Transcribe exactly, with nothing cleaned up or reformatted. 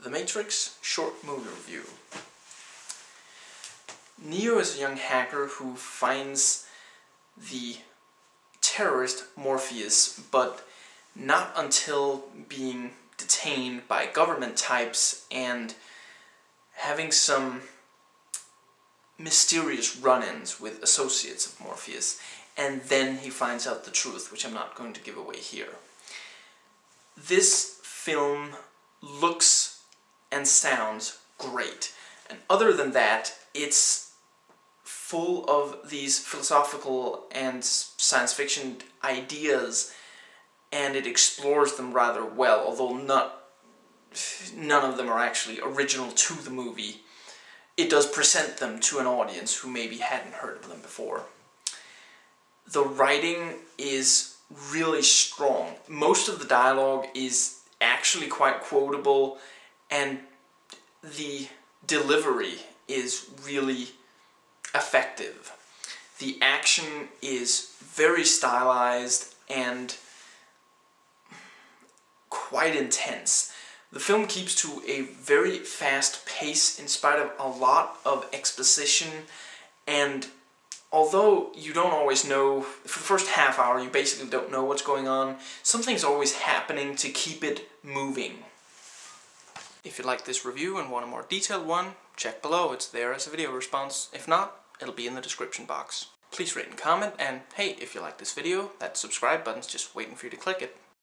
The Matrix Short Movie Review. Neo is a young hacker who finds the terrorist Morpheus, but not until being detained by government types and having some mysterious run-ins with associates of Morpheus. And then he finds out the truth, which I'm not going to give away here. This film looks and sounds great. And other than that, it's full of these philosophical and science fiction ideas, and it explores them rather well, although not, none of them are actually original to the movie. It does present them to an audience who maybe hadn't heard of them before. The writing is really strong. Most of the dialogue is actually quite quotable, and the delivery is really effective. The action is very stylized and quite intense. The film keeps to a very fast pace in spite of a lot of exposition, and although you don't always know, for the first half hour you basically don't know what's going on, something's always happening to keep it moving. If you like this review and want a more detailed one, check below, it's there as a video response. If not, it'll be in the description box. Please rate and comment, and hey, if you like this video, that subscribe button's just waiting for you to click it.